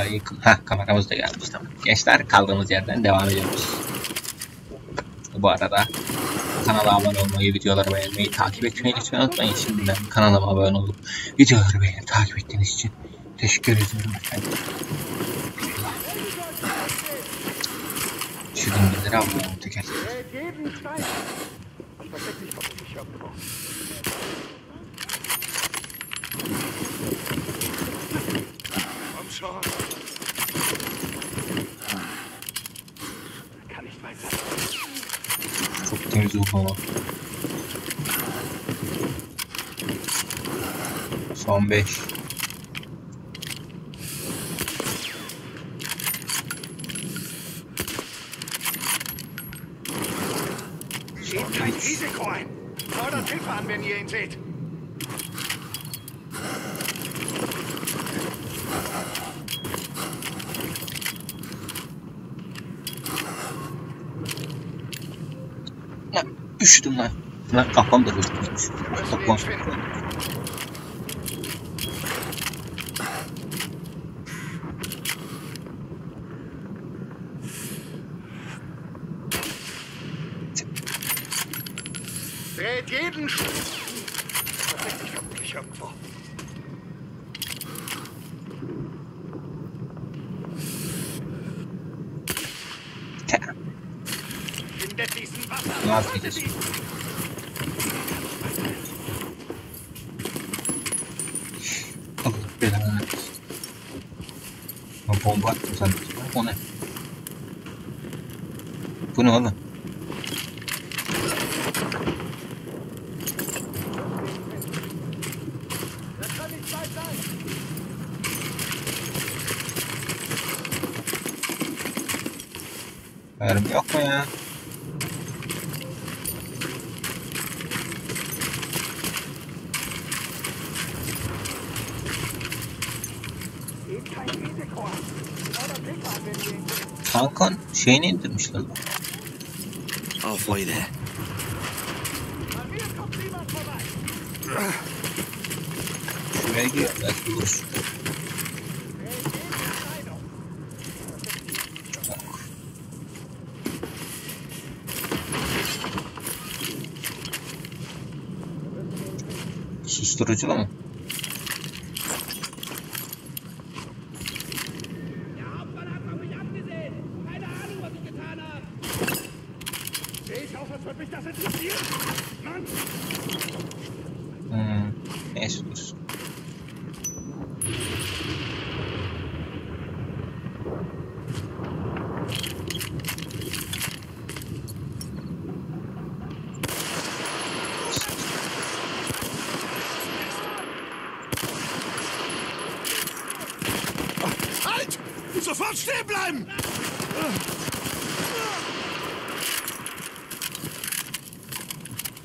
Ay, kameramızı da gelmiş, tamam. Gençler, kaldığımız yerden devam ediyoruz. Bu arada kanala abone olmayı, videoları beğenmeyi, takip etmeyi lütfen unutmayın. Şimdiden kanalıma abone olup videoları beğenip takip ettiğiniz için teşekkür ediyorum efendim. Şu dümdüzleri abone ol teker. Çok temiz o falan. Son 5. Gebt kein Risiko ein. Fordert Hilfe an, wenn ihr ihn seht. Üşüdüm lan. Lan kafam da gözükmüş. Toplam. Dreht jeden Schuss. Allah belanı versin. Ben bomba attım sanırım. O ne? Bu ne oğlum? Mermi yok mu ya? Hakan şeyini indirmişler. Affoyla. Şuraya gir, belki bulursun. Susturucu da mı? Sofort stehen bleiben!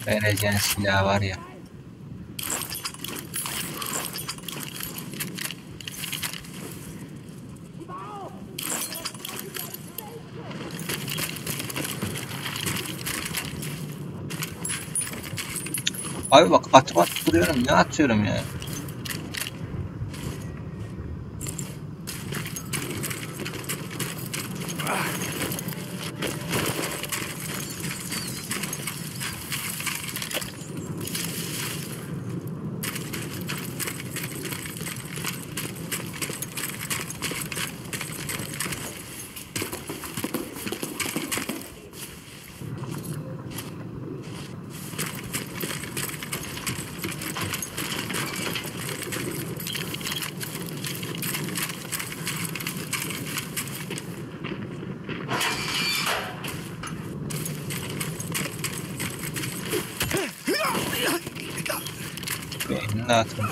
Vereceğin silah var ya. Abi bak atıp atıp duruyorum, ne atıyorum ya? Dağıtmak.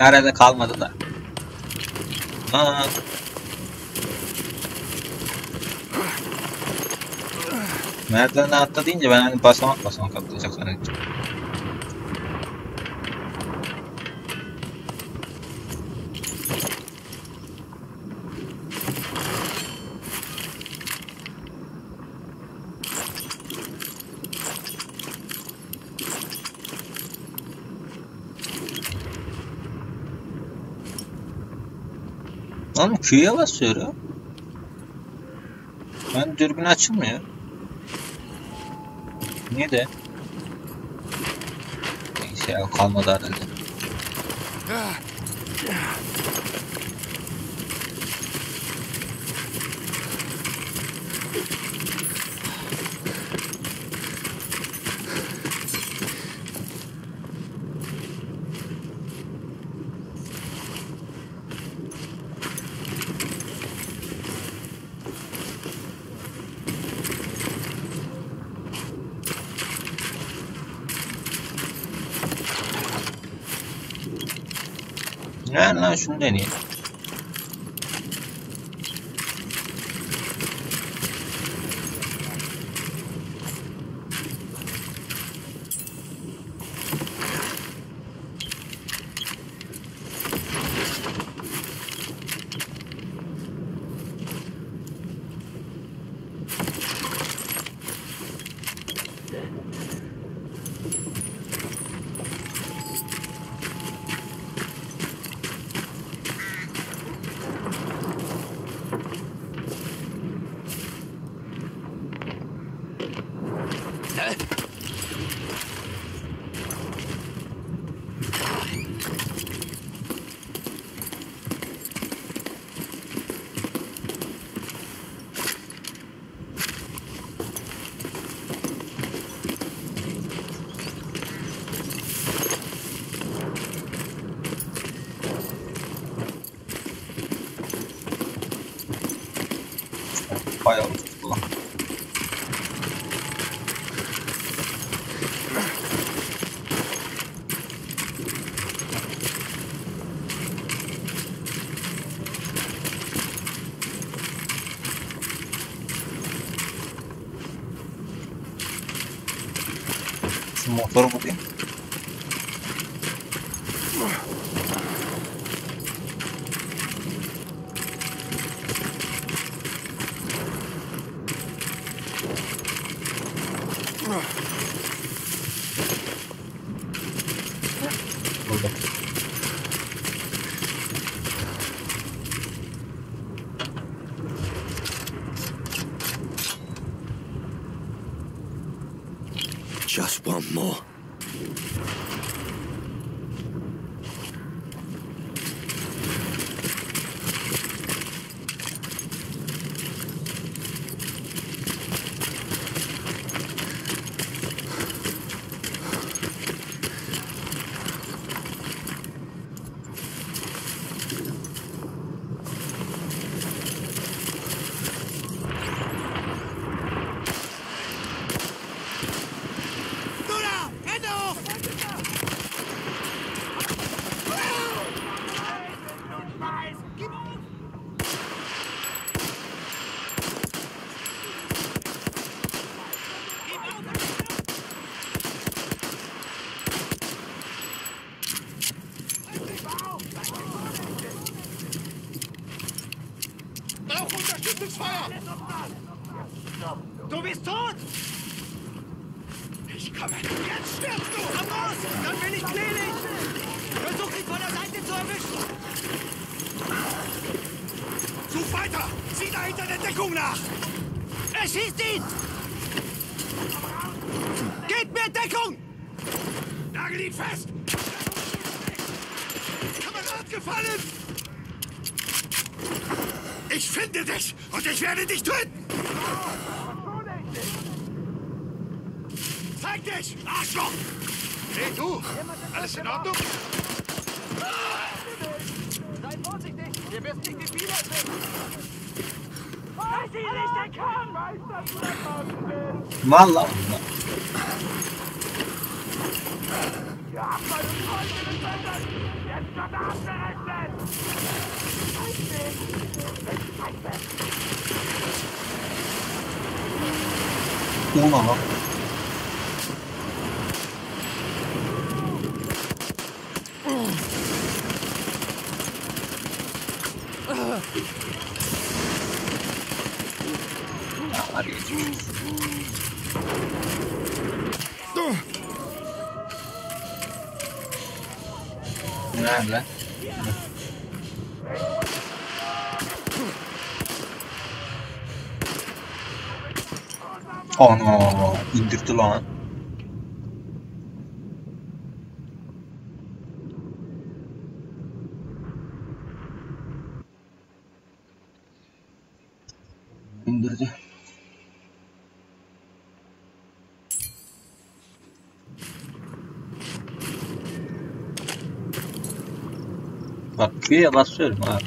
Nerede kalmadı da. Aa. Merdivene atla deyince ben hani basamak atlayacak zannettim. Oğlum Q'ya basıyorum. Ben dürbün açılmıyor. Niye de? Neyse ya, kalmadı herhalde. Ver lan şunu deneyelim. Bayağı tuttu lan. Şu motoru bulayım. Just one more. Du bist tot! Ich komme! Jetzt stirbst du! Komm raus! Dann bin ich gnädig! Versuch dich von der Seite zu erwischen! Such weiter! Sieh dahinter der Deckung nach! Er schießt ihn! Gebt mir Deckung! Nagel ihn fest! Kamerad gefallen! Ich finde dich und ich werde dich töten! Zeig dich, Arschloch! Hey, du! Alles in Ordnung? Seid vorsichtig! Ihr wisst nicht, wie viele sind! Weiß ich nicht, der Kahn! Weiß, dass du da draußen bist! Mann, lauf! Yapmayın, kaçırın benden! Geçmeden affedersin! Kaçın! Ola lan! Nerede? Ana, indirdi lan. İndirdi. Bak Q'ya basıyorum abi.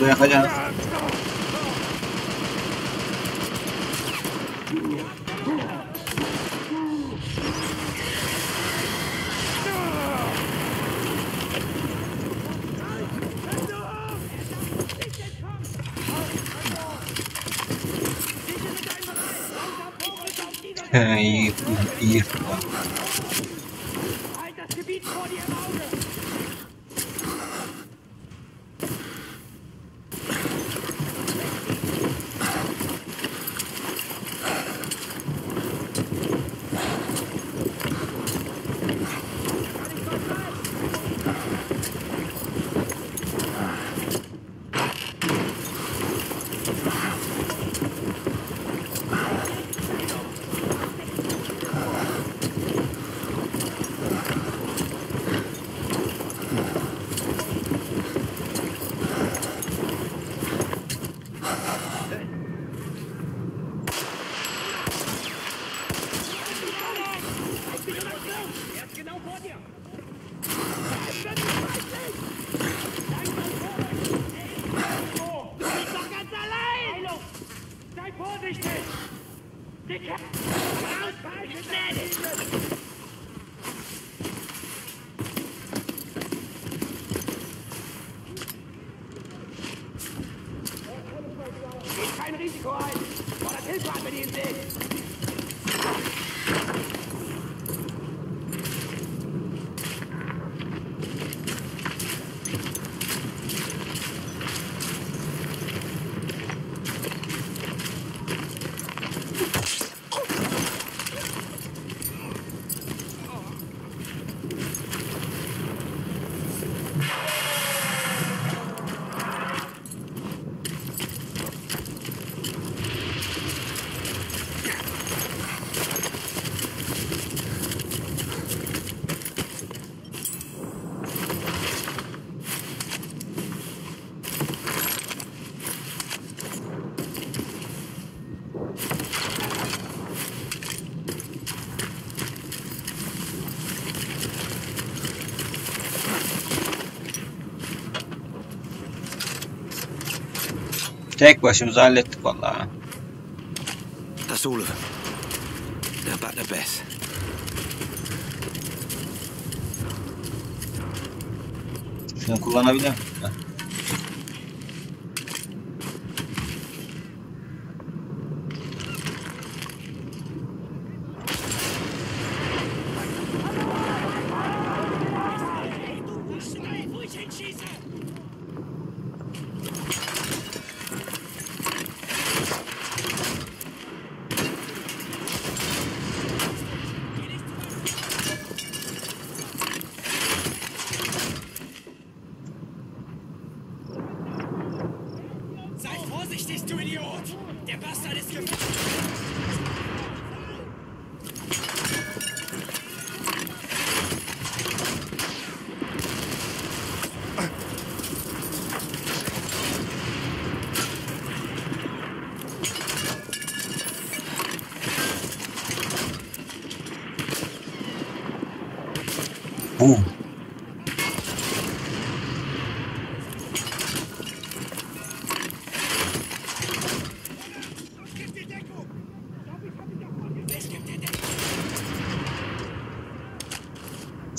Buraya kaçacağız. İyi, iyi. Tek başımıza hallettik vallahi. That's all of them. Now back to Bess. Şunu kullanabilir miyim?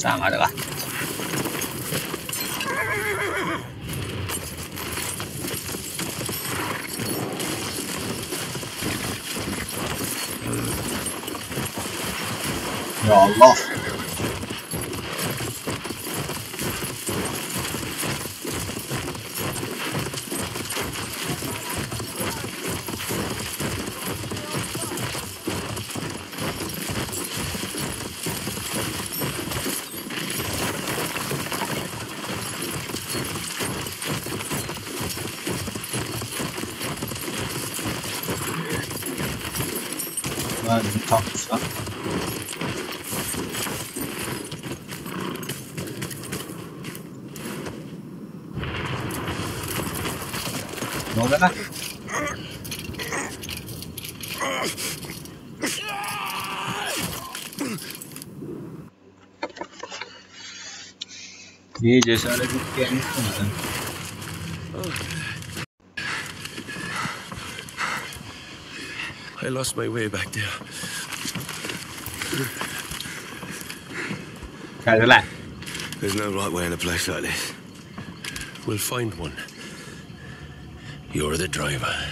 Tamam hadi bak. Ya Allah. Kalkmışlar. Ne oluyor lan? İyi cesaret edip gelmişsin sen. I lost my way back there. There's no right way in a place like this. We'll find one. You're the driver.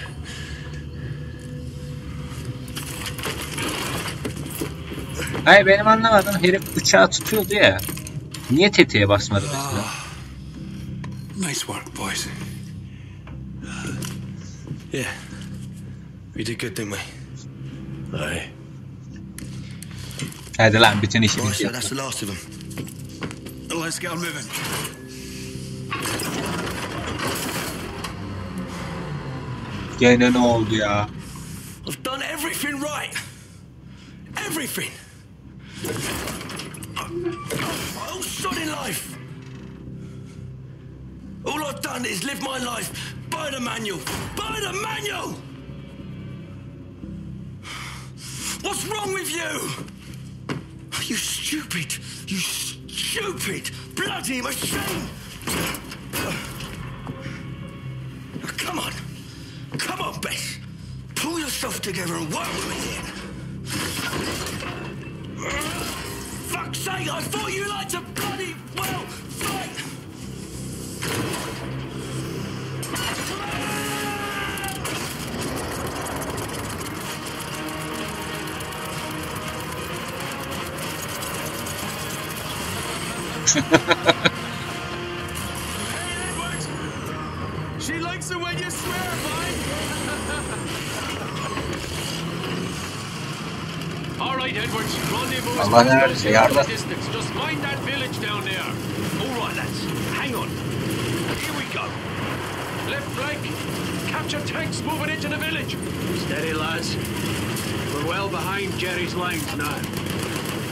Hayır, benim anlamadığım herif bıçağı tutuyordu ya. Niye tetiğe basmadı mesela? Nice work, boys. Yeah. We did good, didn't we? Aye. Hadi lan bütün işini yapalım. Gene ne oldu ya? I've done everything right. Everything. My whole shot in life. All I've done is live my life by the manual. By the manual. What's wrong with you? You stupid, bloody machine! Come on, come on, Bess. Pull yourself together and work with me here. Fuck's sake, I thought you liked to bloody well fight! She likes it when you swear, boy. All right, Edwards. Rendezvous is distance. Just mind that village down there. All right, lads. Hang on. Here we go. Left flank. Capture tanks moving into the village. Steady, lads. We're well behind Jerry's lines now.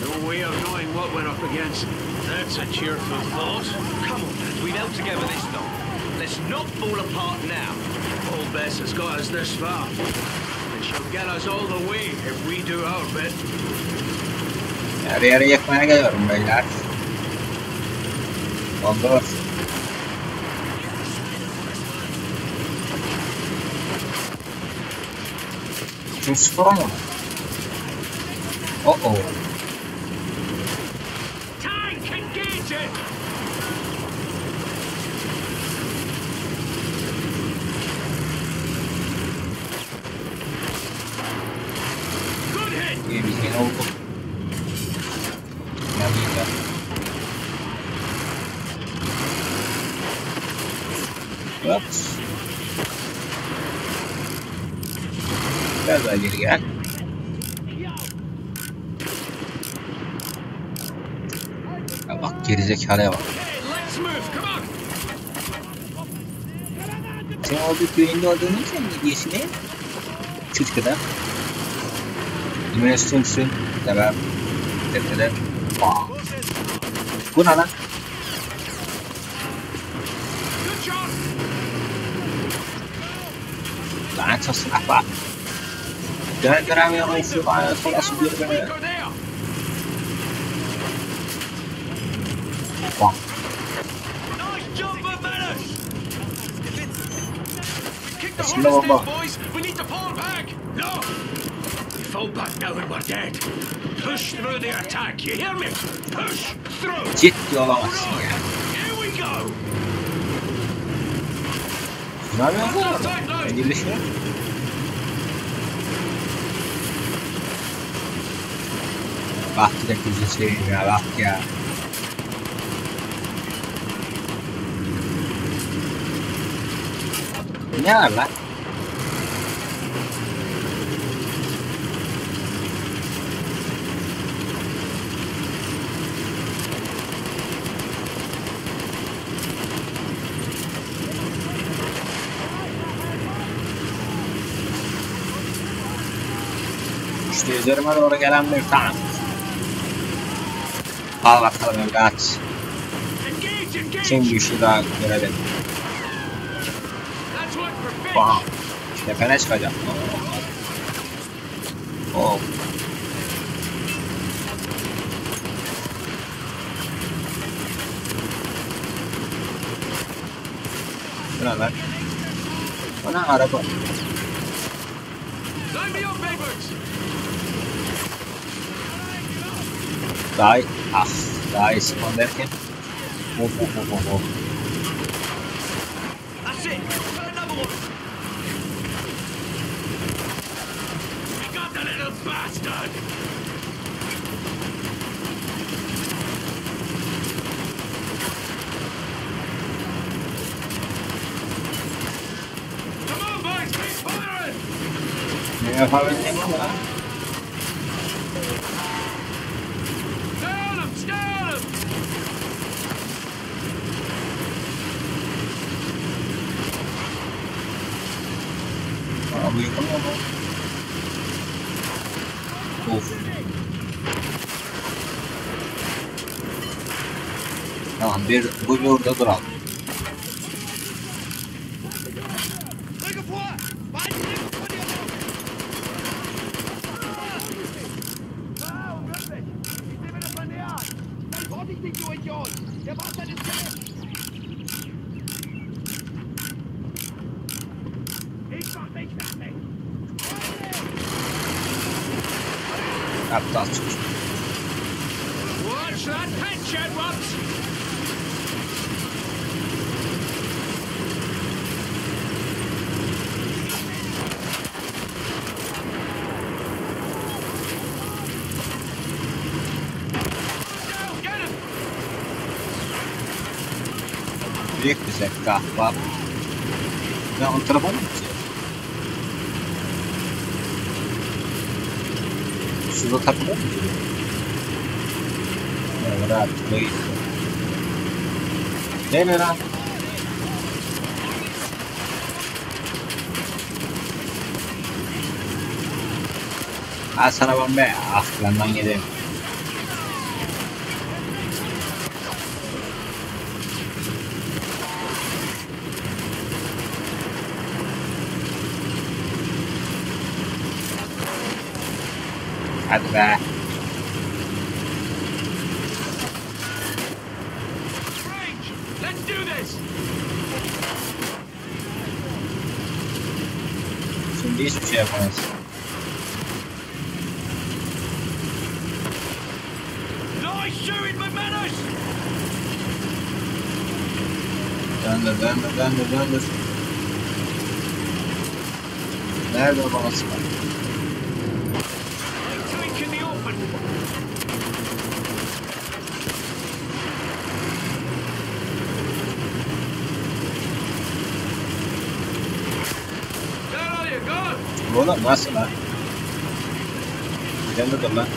No way of knowing what we're up against. That's a cheerful thought. Come on, lads, we've held together this long. Let's not fall apart now. Old Bess has got us this far. And she'll get us all the way if we do our bit. Nereye yakmaya geliyorum beyler. Ondan. too strong. Uh-oh. Girikan. Ya bak gerizekalaya bak. Sen aldığı köyünde aldığının hediyesini çocuklar. Üniversite olsun. Tamam. Defterler. Bu ne lan? Lanet olsun ahbap. Jangan geram yang masih banyak soal subir banyak. Wah. Slow up. We need to fall back. No. We fall back now and we're dead. Push through the attack. You hear me? Push through. Ciddi olamazsın ya. Here we go. Ne yapıyorsun? Endişe. Bak direkt bizi seveyim ya, bak ya. Ne var lan? İşte üzerime doğru gelen bir tank. Al bakalım evlat. Şimdi şu daha görelim. Wow. Tepene çıkacak. Oh. Buna bak. Bana araba. Die. Ach, da ist man derken. Oh. Ja, habe ich den gemacht. Tamam, bir orada duralım. Büyük bir zevk ahbap. Ya o tarafa mı gideceğiz? Şurada takılıyor mu? Evet rahat değil. Değil mi lan? Ha sana bomba ya. Ah landan gidelim. Hadi be. Şimdi hiçbir şey yapamayız. Döndür. Nerede o babası var? Oğlum nasıl lan? Gelmedim lan.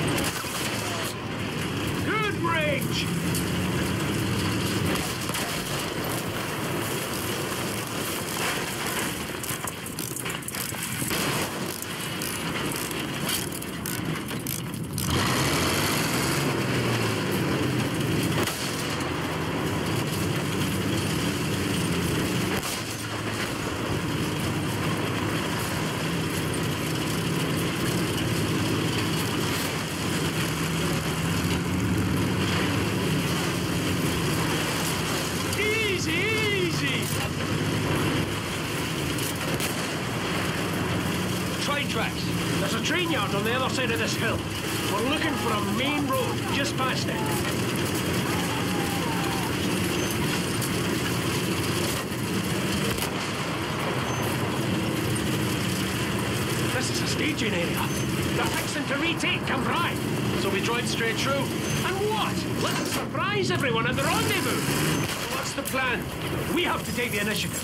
There's a train yard on the other side of this hill. We're looking for a main road just past it. This is a staging area. They're fixing to retake Cambrai. So we joined straight through. And what? Let's surprise everyone at the rendezvous. So what's the plan? We have to take the initiative.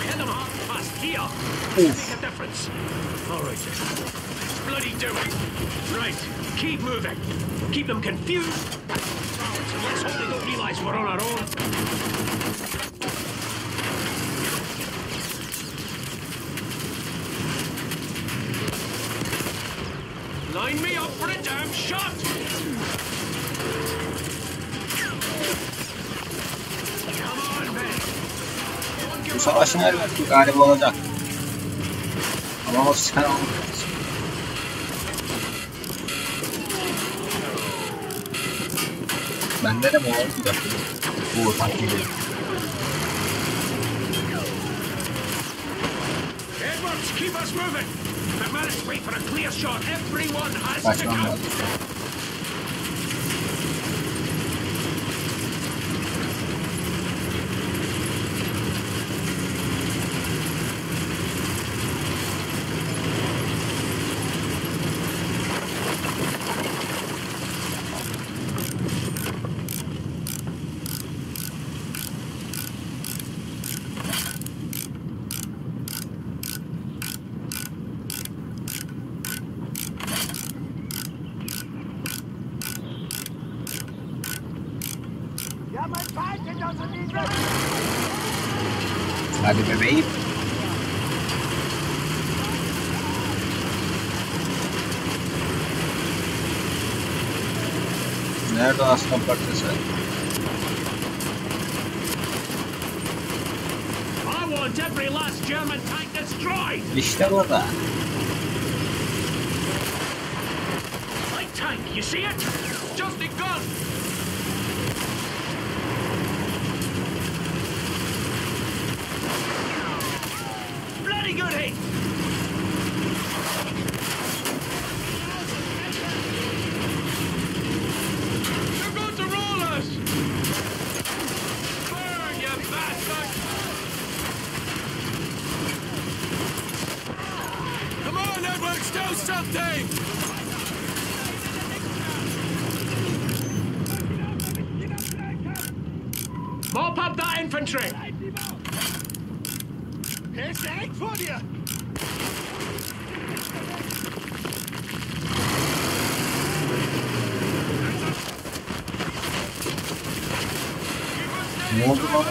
We hit them hard past here. Make a difference. All right, let's bloody do it. Right, keep moving. Keep them confused. Let's hope they don't realize we're on our own. Line me up for a damn shot! Come on, man. Bu savaşın elbette galiba olacak. Ama sen olmaz. Bende de bu oldu da. Bu fark ediyor. Edwards, keep us moving. The man is waiting for a clear shot. Everyone has to go. Hadi bebeğim. Nerede aslan parçası? İşte orada. Mop up that infantry! Here's the egg for you! Knock out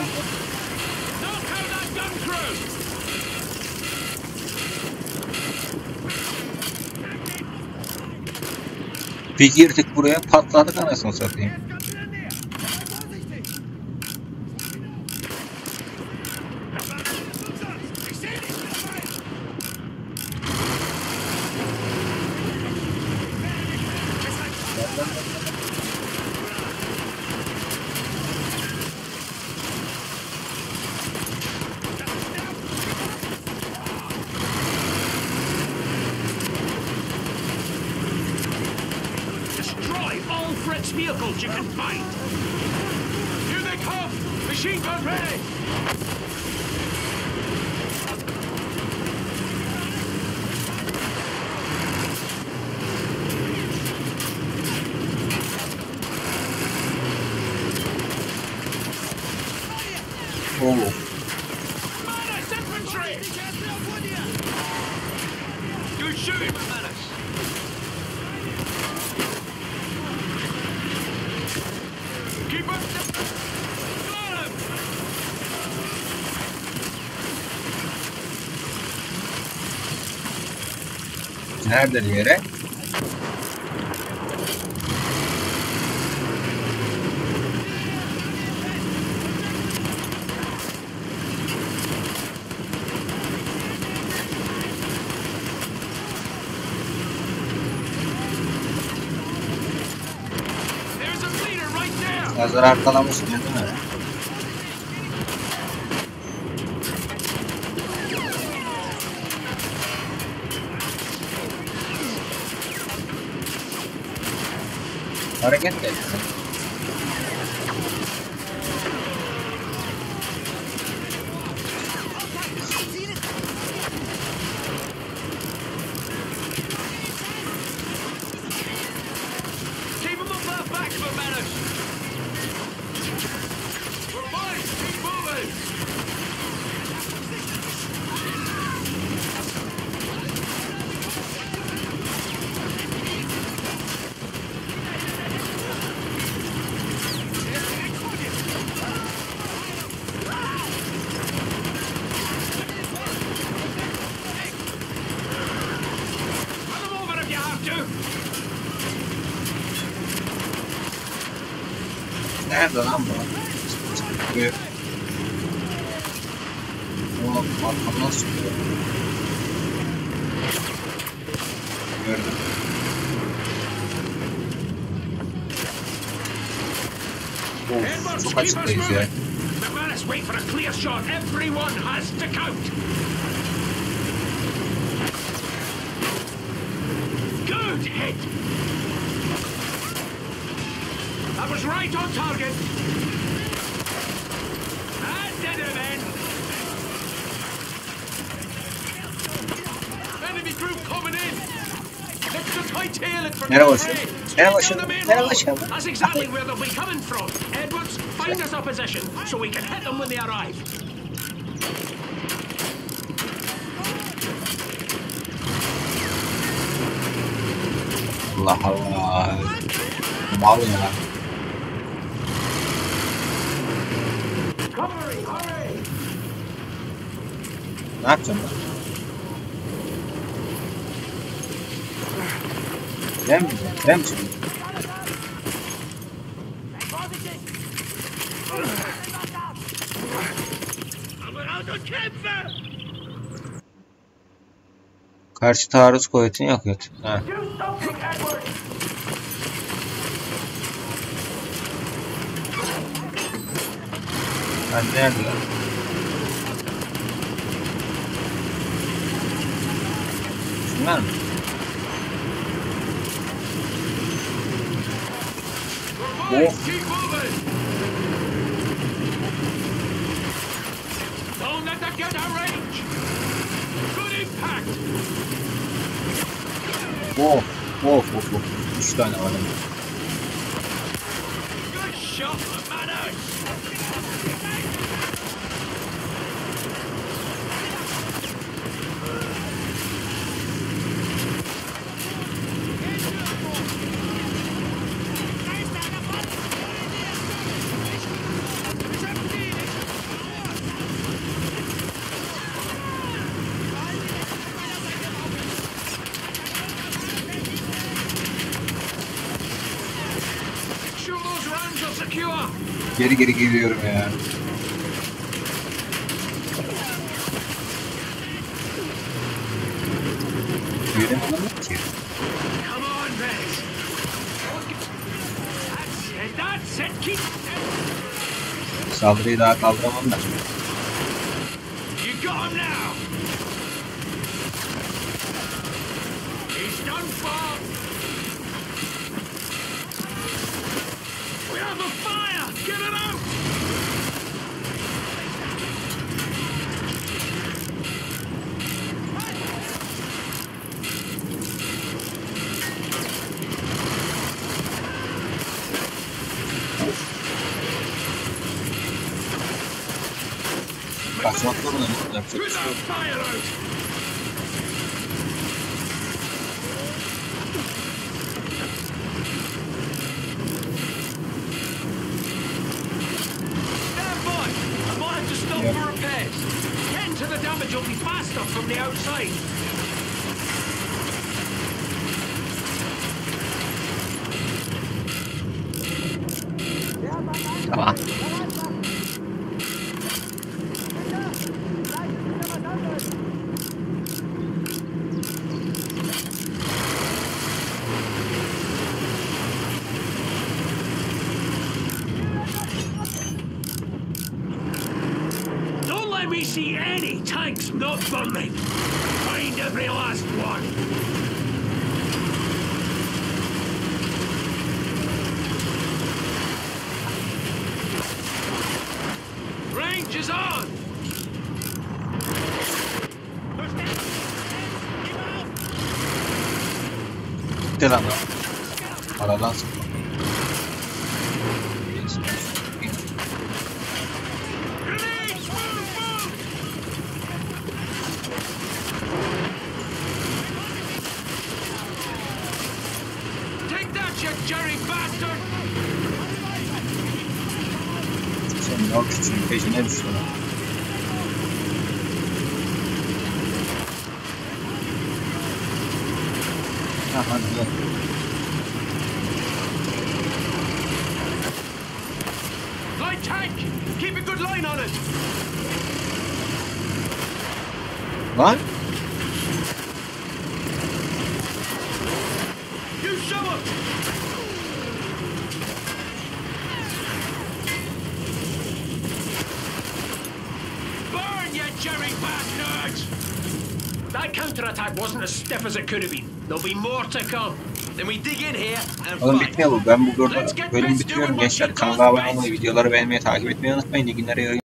that gun crew! Bir girdik buraya, patladık anasını satayım. Vehicles you can find. Here they come! Machine gun ready! Nerede bir yere? Hazır arkalamışsın değil mi? Hareket de nerede lan bu? Çıkıyor. Oğlum arkamdan sıkıyor. Gördüm. Of, çok açıktayız ya. I was right on target. I did it then. Enemy group coming in. Let's just hightail it from the That's exactly where they'll be coming from. Edwards, find us opposition so we can hit them when they arrive. Allah Allah. Mal ya. Ne yapacağım ben? Gidelim mi? Gidelim mi şimdi? Karşı taarruz kuvvetini yok et. Ha. Ben nerede lan? Şunlar mı? Oh! Oh! Oh! Oh! 3 tane var. Geri geliyorum ya. Yürüyelim mi ki? Saldırıyı daha kaldıramam da. Uzatlar onu yapacak bir şey yok. Tamam. See any tanks not burning. Find every last one. Range is on. Get up. Para lanza. Sen o küçüğün peşine düştün. Ha hadi gel. Light tank! Keep a good line on it! Lan? Wasn't as stiff as it could have been. There'll be more to come. Then we dig in here and oğlum bitmiyor bu. Ben bu bölümü bitiriyorum gençler. Kanala abone olmayı, videoları beğenmeyi, takip etmeyi unutmayın. İyi günler.